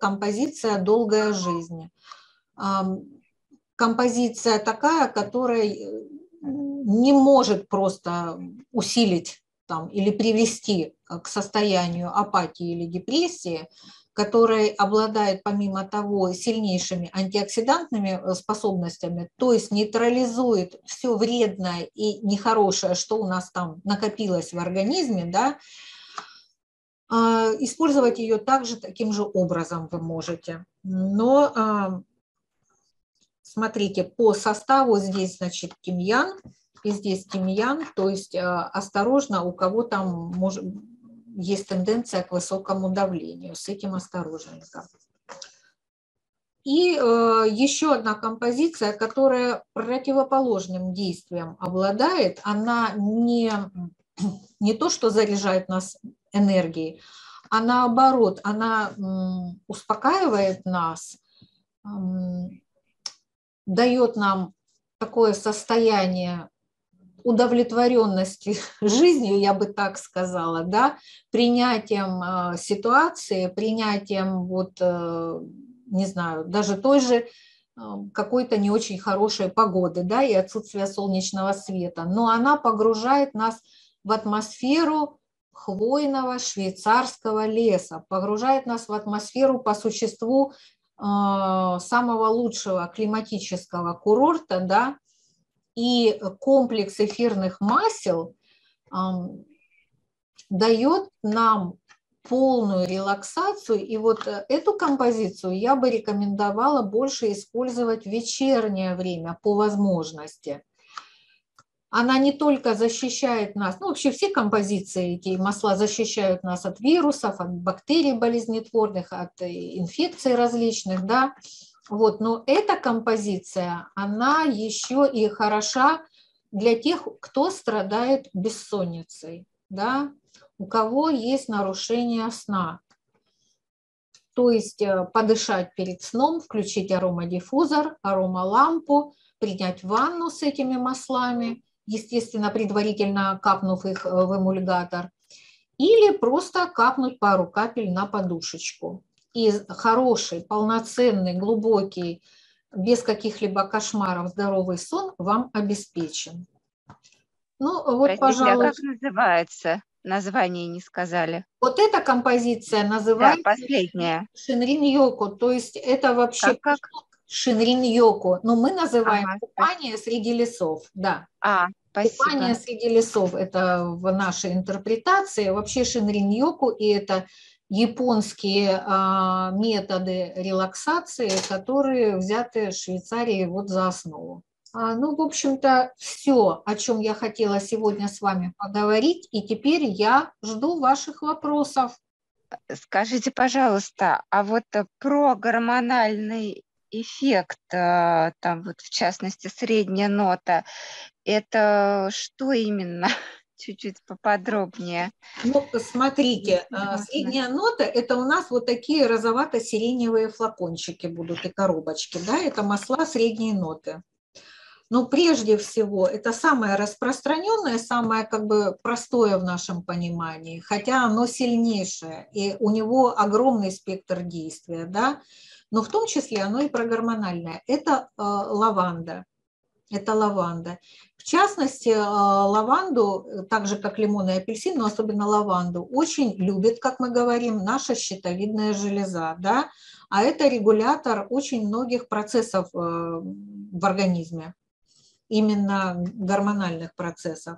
композиция «Долгая жизнь». Композиция такая, которая не может просто усилить там, или привести к состоянию апатии или депрессии, который обладает, помимо того, сильнейшими антиоксидантными способностями, то есть нейтрализует все вредное и нехорошее, что у нас там накопилось в организме, да, использовать ее также таким же образом вы можете. Но смотрите, по составу здесь, значит, тимьян, и здесь тимьян, то есть осторожно, у кого там может... Есть тенденция к высокому давлению, с этим осторожненько. И э, еще одна композиция, которая противоположным действием обладает, она не, не то, что заряжает нас энергией, а наоборот, она м, успокаивает нас, м, дает нам такое состояние удовлетворенности жизнью, я бы так сказала, да, принятием ситуации, принятием, вот, не знаю, даже той же какой-то не очень хорошей погоды, да, и отсутствия солнечного света. Но она погружает нас в атмосферу хвойного швейцарского леса, погружает нас в атмосферу по существу самого лучшего климатического курорта, да. И комплекс эфирных масел э, дает нам полную релаксацию. И вот эту композицию я бы рекомендовала больше использовать в вечернее время по возможности. Она не только защищает нас, ну вообще все композиции, эти масла защищают нас от вирусов, от бактерий болезнетворных, от инфекций различных, да. Вот, но эта композиция, она еще и хороша для тех, кто страдает бессонницей, да, у кого есть нарушение сна. То есть подышать перед сном, включить аромадиффузор, аромалампу, принять ванну с этими маслами, естественно, предварительно капнув их в эмульгатор, или просто капнуть пару капель на подушечку. И хороший, полноценный, глубокий, без каких-либо кошмаров здоровый сон вам обеспечен. Ну, вот, простите, пожалуйста. А как называется? Название не сказали. Вот эта композиция называется, да, последняя. Шинрин Йоку. То есть это вообще как, как? Шинрин Йоку. Но мы называем ага, купание так. среди лесов. Да. А, спасибо. Купание среди лесов. Это в нашей интерпретации. Вообще Шинрин Йоку, и это японские а, методы релаксации, которые взяты в Швейцарии вот за основу. А, ну, в общем-то, все, о чем я хотела сегодня с вами поговорить, и теперь я жду ваших вопросов. Скажите, пожалуйста, а вот про гормональный эффект, там вот в частности средняя нота, это что именно? Чуть-чуть поподробнее. Ну, смотрите, средняя нота – это у нас вот такие розовато-сиреневые флакончики будут и коробочки, да, это масла средней ноты. Но прежде всего, это самое распространенное, самое как бы простое в нашем понимании, хотя оно сильнейшее, и у него огромный спектр действия, да, но в том числе оно и прогормональное. Это э, лаванда. это лаванда. В частности, лаванду, так же как лимон и апельсин, но особенно лаванду, очень любит, как мы говорим, наша щитовидная железа, да? А это регулятор очень многих процессов в организме, именно гормональных процессов.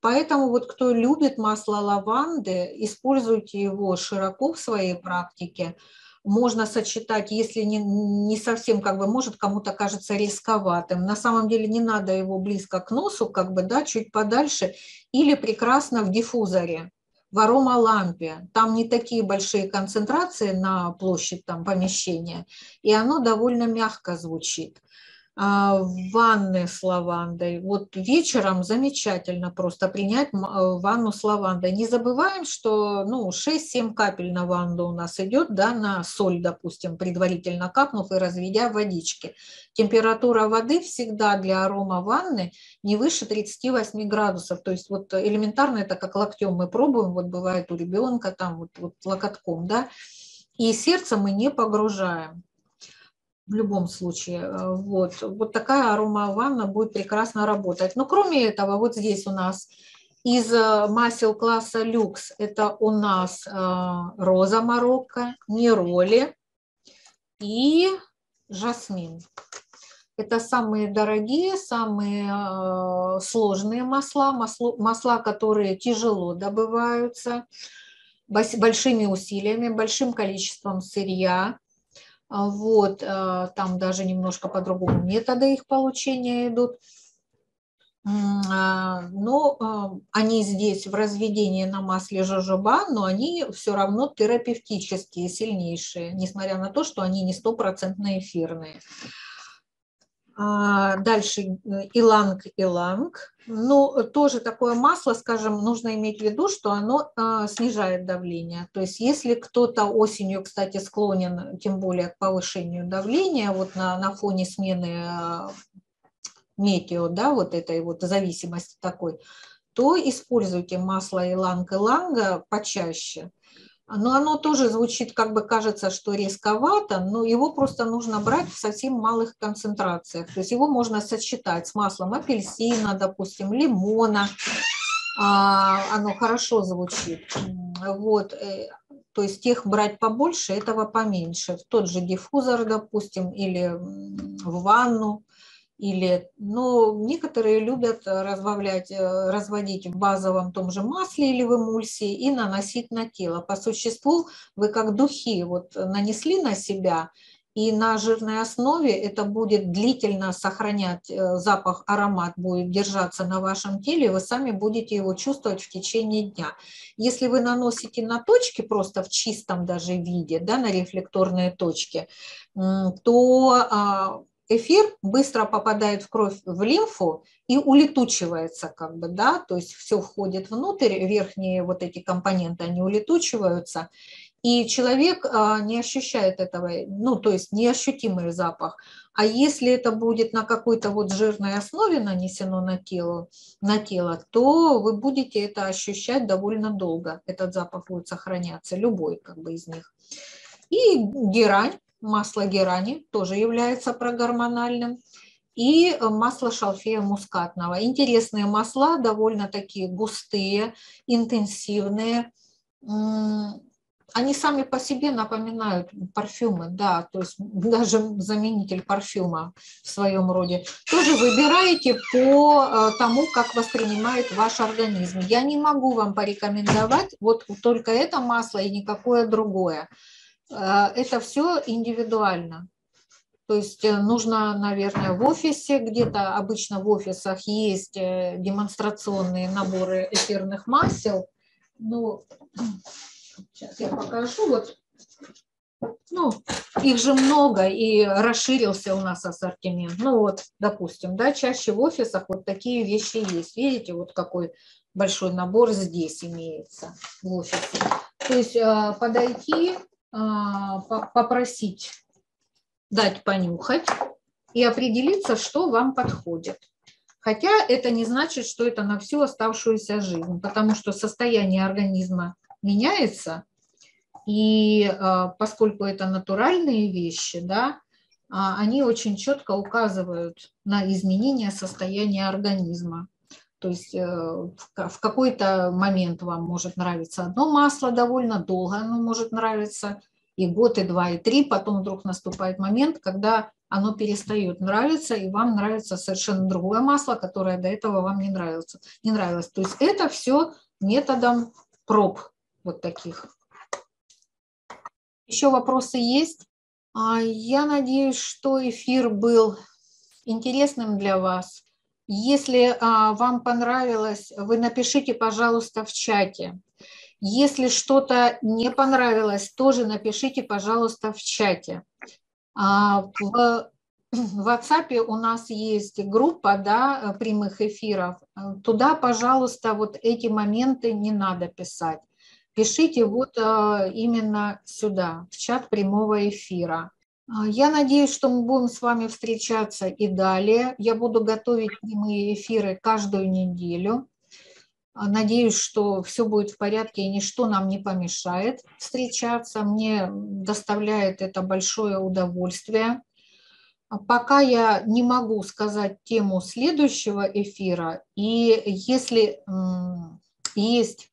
Поэтому вот кто любит масло лаванды, используйте его широко в своей практике. Можно сочетать, если не, не совсем, как бы, может, кому-то кажется рисковатым. На самом деле не надо его близко к носу, как бы, да, чуть подальше, или прекрасно в диффузоре, в аромалампе. Там не такие большие концентрации на площадь там, помещения, и оно довольно мягко звучит. Ванны с лавандой. Вот вечером замечательно просто принять ванну с лавандой. Не забываем, что ну, шесть-семь капель на ванну у нас идет, да, на соль, допустим, предварительно капнув и разведя в водичке. Температура воды всегда для арома ванны не выше тридцати восьми градусов. То есть вот элементарно это как локтем мы пробуем, вот бывает у ребенка там вот, вот локотком, да, и сердце мы не погружаем. В любом случае, вот, вот такая аромаванна будет прекрасно работать. Но кроме этого, вот здесь у нас из масел класса люкс, это у нас роза Марокко, нероли и жасмин. Это самые дорогие, самые сложные масла, масла, которые тяжело добываются, большими усилиями, большим количеством сырья. Вот, там даже немножко по-другому методы их получения идут. Но они здесь в разведении на масле жожоба, но они все равно терапевтические, сильнейшие, несмотря на то, что они не стопроцентно эфирные. Дальше иланг-иланг. Ну, тоже такое масло, скажем, нужно иметь в виду, что оно снижает давление. То есть если кто-то осенью, кстати, склонен, тем более к повышению давления, вот на, на фоне смены метео, да, вот этой вот зависимости такой, то используйте масло иланг-иланга почаще. Но оно тоже звучит, как бы кажется, что рисковато, но его просто нужно брать в совсем малых концентрациях. То есть его можно сочетать с маслом апельсина, допустим, лимона. Оно хорошо звучит. Вот. То есть их брать побольше, этого поменьше. В тот же диффузор, допустим, или в ванну. Или, ну, некоторые любят разбавлять, разводить в базовом том же масле или в эмульсии и наносить на тело. По существу вы как духи вот нанесли на себя, и на жирной основе это будет длительно сохранять запах, аромат будет держаться на вашем теле, вы сами будете его чувствовать в течение дня. Если вы наносите на точки просто в чистом даже виде, да, на рефлекторные точки, то... Эфир быстро попадает в кровь, в лимфу и улетучивается, как бы, да, то есть все входит внутрь, верхние вот эти компоненты, они улетучиваются, и человек не ощущает этого, ну, то есть неощутимый запах. А если это будет на какой-то вот жирной основе нанесено на тело, на тело, то вы будете это ощущать довольно долго, этот запах будет сохраняться, любой, как бы, из них. И герань. Масло герани тоже является прогормональным. И масло шалфея мускатного. Интересные масла, довольно такие густые, интенсивные. Они сами по себе напоминают парфюмы, да, то есть даже заменитель парфюма в своем роде. Тоже выбираете по тому, как воспринимает ваш организм. Я не могу вам порекомендовать вот только это масло и никакое другое. Это все индивидуально, то есть нужно, наверное, в офисе, где-то обычно в офисах есть демонстрационные наборы эфирных масел, ну, сейчас я покажу, вот, ну, их же много и расширился у нас ассортимент, ну вот, допустим, да, чаще в офисах вот такие вещи есть, видите, вот какой большой набор здесь имеется в офисе, то есть подойти... попросить дать понюхать и определиться, что вам подходит. Хотя это не значит, что это на всю оставшуюся жизнь, потому что состояние организма меняется, и поскольку это натуральные вещи, да, они очень четко указывают на изменение состояния организма. То есть в какой-то момент вам может нравиться одно масло довольно долго, оно может нравиться и год, и два, и три. Потом вдруг наступает момент, когда оно перестает нравиться, и вам нравится совершенно другое масло, которое до этого вам не нравилось. Не нравилось. То есть это все методом проб вот таких. Еще вопросы есть? Я надеюсь, что эфир был интересным для вас. Если вам понравилось, вы напишите, пожалуйста, в чате. Если что-то не понравилось, тоже напишите, пожалуйста, в чате. В WhatsApp у нас есть группа, да, прямых эфиров. Туда, пожалуйста, вот эти моменты не надо писать. Пишите вот именно сюда, в чат прямого эфира. Я надеюсь, что мы будем с вами встречаться и далее. Я буду готовить прямые эфиры каждую неделю. Надеюсь, что все будет в порядке и ничто нам не помешает встречаться. Мне доставляет это большое удовольствие. Пока я не могу сказать тему следующего эфира. И если есть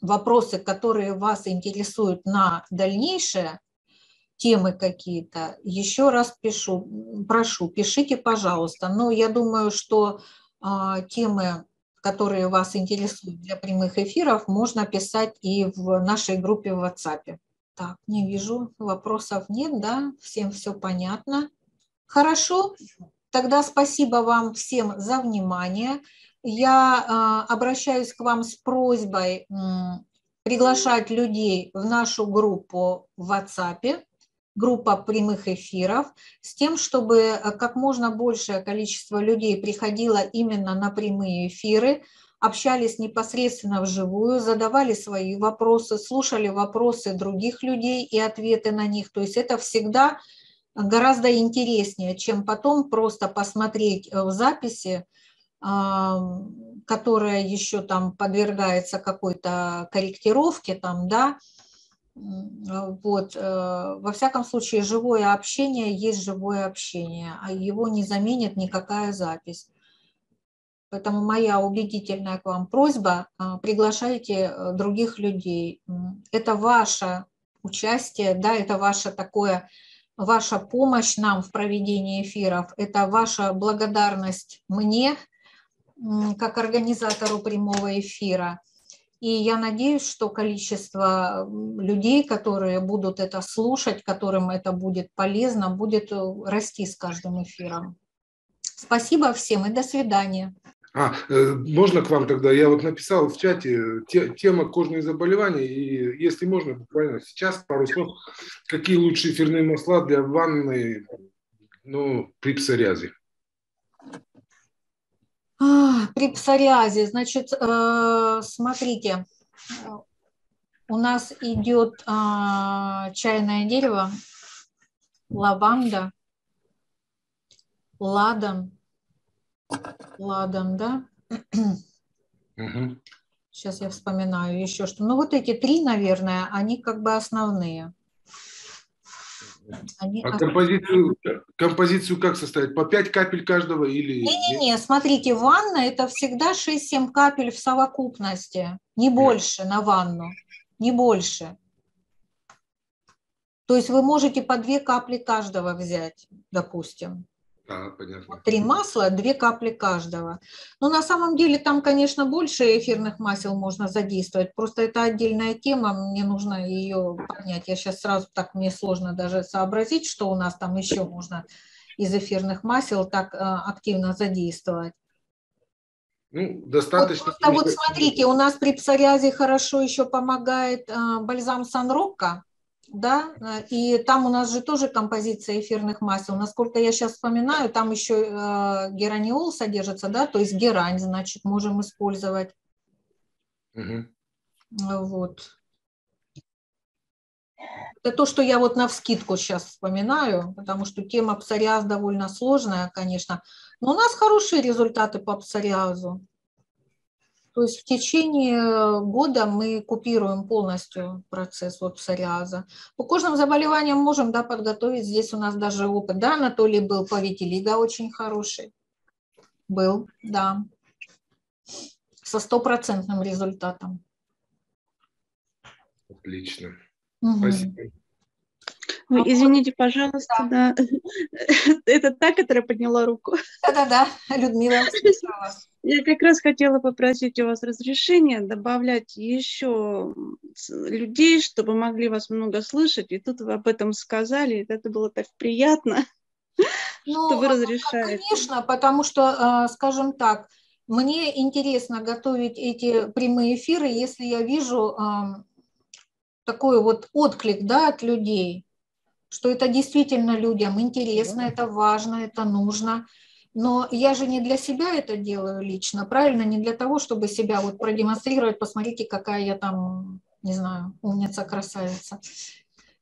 вопросы, которые вас интересуют на дальнейшее, темы какие-то, еще раз пишу, прошу, пишите, пожалуйста. Но я думаю, что э, темы, которые вас интересуют для прямых эфиров, можно писать и в нашей группе в WhatsApp. Так, не вижу, вопросов нет, да, всем все понятно. Хорошо, тогда спасибо вам всем за внимание. Я э, обращаюсь к вам с просьбой э, приглашать людей в нашу группу в WhatsApp, группа прямых эфиров, с тем, чтобы как можно большее количество людей приходило именно на прямые эфиры, общались непосредственно вживую, задавали свои вопросы, слушали вопросы других людей и ответы на них. То есть это всегда гораздо интереснее, чем потом просто посмотреть в записи, которая еще там подвергается какой-то корректировке, там, да. Вот. Во всяком случае, живое общение есть живое общение, а его не заменит никакая запись. Поэтому моя убедительная к вам просьба – приглашайте других людей. Это ваше участие, да, это ваше такое, ваша помощь нам в проведении эфиров, это ваша благодарность мне, как организатору прямого эфира. И я надеюсь, что количество людей, которые будут это слушать, которым это будет полезно, будет расти с каждым эфиром. Спасибо всем и до свидания. А, можно к вам тогда? Я вот написал в чате те, тема кожных заболеваний, и если можно, буквально сейчас пару слов, какие лучшие эфирные масла для ванны, ну, при псориазе. При псориазе, значит, смотрите, у нас идет чайное дерево, лаванда, ладан, ладан, да? Угу. Сейчас я вспоминаю еще что. Ну вот эти три, наверное, они как бы основные. Они... А композицию, композицию как составить? По пять капель каждого или... Не-не-не, смотрите, ванна это всегда шесть-семь капель в совокупности, не больше на ванну, не больше. То есть вы можете по две капли каждого взять, допустим. А, понятно. Три масла, две капли каждого. Но на самом деле там, конечно, больше эфирных масел можно задействовать. Просто это отдельная тема, мне нужно ее понять. Я сейчас сразу так, мне сложно даже сообразить, что у нас там еще можно из эфирных масел так активно задействовать. Ну, достаточно. Вот, просто, вот смотрите, у нас при псориазе хорошо еще помогает бальзам Сан-Рокко. Да, и там у нас же тоже композиция эфирных масел. Насколько я сейчас вспоминаю, там еще гераниол содержится, да, то есть герань, значит, можем использовать. Угу. Вот. Это то, что я вот навскидку сейчас вспоминаю, потому что тема псориаз довольно сложная, конечно. Но у нас хорошие результаты по псориазу. То есть в течение года мы купируем полностью процесс вот псориаза. По кожным заболеваниям можем, да, подготовить. Здесь у нас даже опыт, да, Анатолий был по витилиго очень хороший. Был, да. Со стопроцентным результатом. Отлично. Угу. Спасибо. Ой, извините, пожалуйста, да. Да. Это та, которая подняла руку. Да-да-да, Людмила. Я как раз хотела попросить у вас разрешения добавлять еще людей, чтобы могли вас много слышать. И тут вы об этом сказали, это было так приятно, ну, что вы разрешаете. Конечно, потому что, скажем так, мне интересно готовить эти прямые эфиры, если я вижу такой вот отклик, да, от людей, что это действительно людям интересно, это важно, это нужно. Но я же не для себя это делаю лично, правильно? Не для того, чтобы себя вот продемонстрировать, посмотрите, какая я там, не знаю, умница, красавица.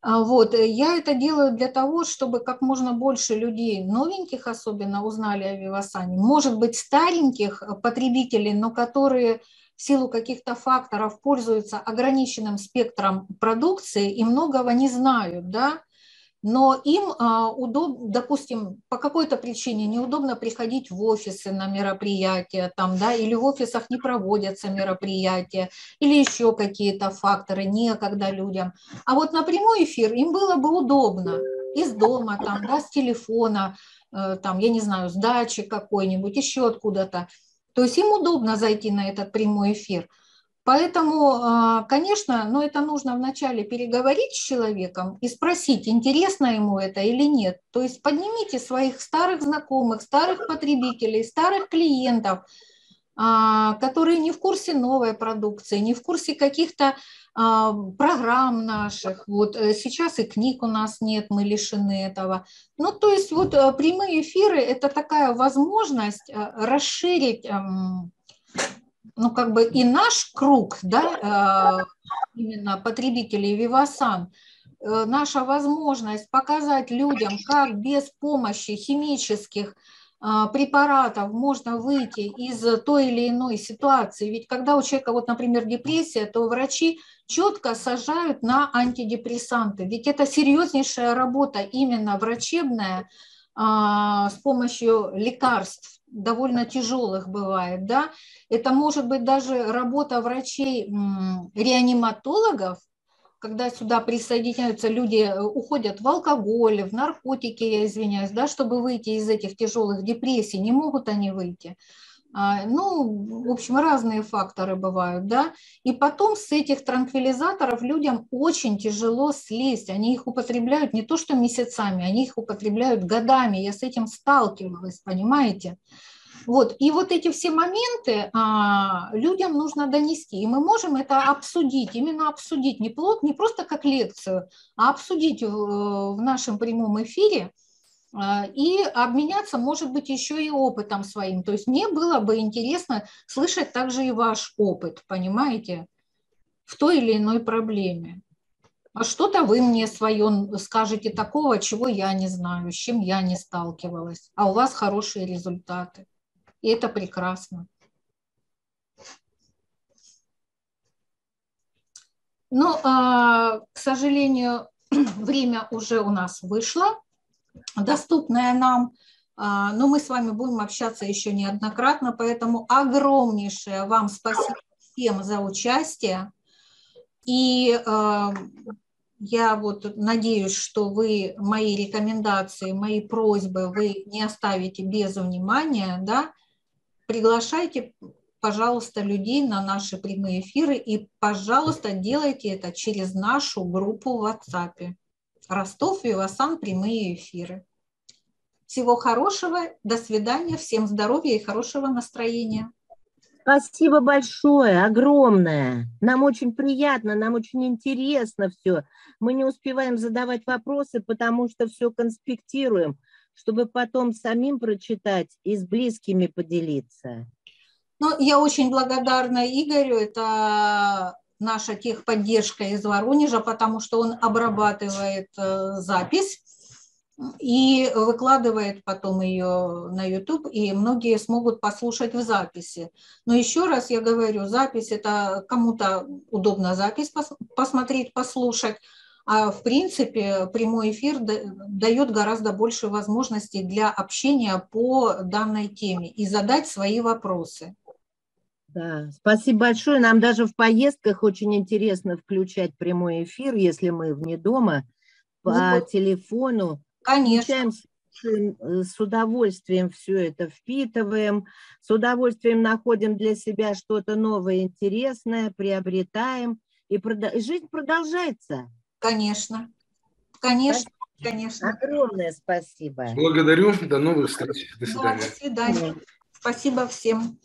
Вот, я это делаю для того, чтобы как можно больше людей, новеньких особенно, узнали о Вивасане. Может быть, стареньких потребителей, но которые в силу каких-то факторов пользуются ограниченным спектром продукции и многого не знают, да? Но им удобно, допустим, по какой-то причине неудобно приходить в офисы на мероприятия, там, да, или в офисах не проводятся мероприятия, или еще какие-то факторы, некогда людям. А вот на прямой эфир им было бы удобно из дома, там, да, с телефона, там, я не знаю, с дачи какой-нибудь, еще откуда-то. То есть им удобно зайти на этот прямой эфир. Поэтому, конечно, но это нужно вначале переговорить с человеком и спросить, интересно ему это или нет. То есть поднимите своих старых знакомых, старых потребителей, старых клиентов, которые не в курсе новой продукции, не в курсе каких-то программ наших. Вот сейчас и книг у нас нет, мы лишены этого. Ну, то есть вот прямые эфиры – это такая возможность расширить, ну, как бы и наш круг, да, именно потребителей Вивасан, наша возможность показать людям, как без помощи химических препаратов можно выйти из той или иной ситуации. Ведь когда у человека, вот, например, депрессия, то врачи четко сажают на антидепрессанты. Ведь это серьезнейшая работа именно врачебная с помощью лекарств. Довольно тяжелых бывает, да, это может быть даже работа врачей-реаниматологов, когда сюда присоединяются люди, уходят в алкоголь, в наркотики, я извиняюсь, да, чтобы выйти из этих тяжелых депрессий, не могут они выйти. Ну, в общем, разные факторы бывают, да, и потом с этих транквилизаторов людям очень тяжело слезть, они их употребляют не то что месяцами, они их употребляют годами, я с этим сталкивалась, понимаете, вот, и вот эти все моменты а, людям нужно донести, и мы можем это обсудить, именно обсудить, не, плод, не просто как лекцию, а обсудить в, в нашем прямом эфире, и обменяться, может быть, еще и опытом своим. То есть мне было бы интересно слышать также и ваш опыт, понимаете, в той или иной проблеме. А что-то вы мне свое скажете такого, чего я не знаю, с чем я не сталкивалась. А у вас хорошие результаты. И это прекрасно. Но, к сожалению, время уже у нас вышло. Доступная нам, но мы с вами будем общаться еще неоднократно, поэтому огромнейшее вам спасибо всем за участие. И я вот надеюсь, что вы мои рекомендации, мои просьбы вы не оставите без внимания, да? Приглашайте, пожалуйста, людей на наши прямые эфиры и, пожалуйста, делайте это через нашу группу в WhatsApp. Ростов, Вивасан, прямые эфиры. Всего хорошего, до свидания, всем здоровья и хорошего настроения. Спасибо большое, огромное. Нам очень приятно, нам очень интересно все. Мы не успеваем задавать вопросы, потому что все конспектируем, чтобы потом самим прочитать и с близкими поделиться. Ну, я очень благодарна Игорю, это... наша техподдержка из Воронежа, потому что он обрабатывает запись и выкладывает потом ее на YouTube, и многие смогут послушать в записи. Но еще раз я говорю, запись – это кому-то удобно запись пос посмотреть, послушать, а в принципе прямой эфир дает гораздо больше возможностей для общения по данной теме и задать свои вопросы. Да, спасибо большое. Нам даже в поездках очень интересно включать прямой эфир, если мы вне дома, по ну, телефону. Конечно. С удовольствием все это впитываем, с удовольствием находим для себя что-то новое, интересное, приобретаем. И, прод... и жизнь продолжается. Конечно. Конечно, спасибо. Конечно. Огромное спасибо. Благодарю. До новых встреч. До свидания. Да, до свидания. Спасибо всем.